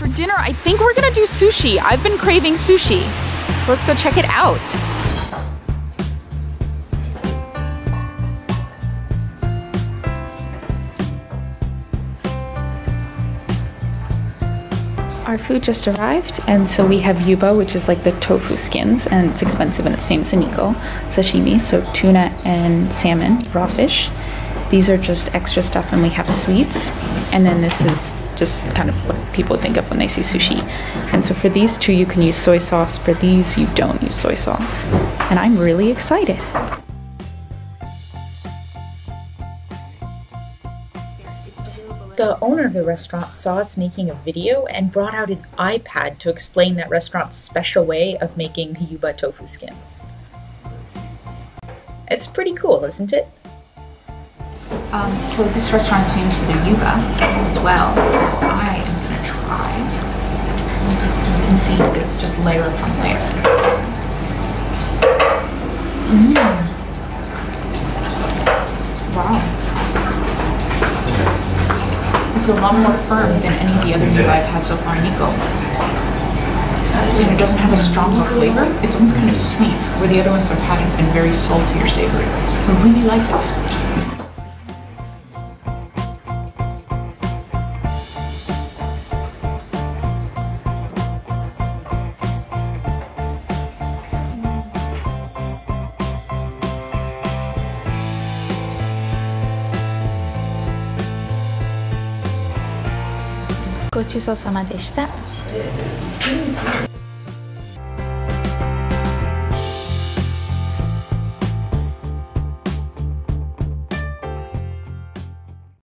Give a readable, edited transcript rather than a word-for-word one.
For dinner, I think we're gonna do sushi. I've been craving sushi. So let's go check it out. Our food just arrived, and so we have Yuba, which is like the tofu skins, and it's expensive and it's famous in Nikko. Sashimi, so tuna and salmon, raw fish. These are just extra stuff, and we have sweets. And then this is just kind of what people think of when they see sushi. And so for these two, you can use soy sauce. For these, you don't use soy sauce. And I'm really excited. The owner of the restaurant saw us making a video and brought out an iPad to explain that restaurant's special way of making Yuba tofu skins. It's pretty cool, isn't it? So this restaurant is famous for their Yuba as well, so I am going to try. You can see it's just layer upon layer. Wow. It's a lot more firm than any of the other Yuba I've had so far in Nikko. And it doesn't have a stronger flavor. It's almost kind of sweet, where the other ones I've had have been very salty or savory. I really like this. Gochiso-sama deshita.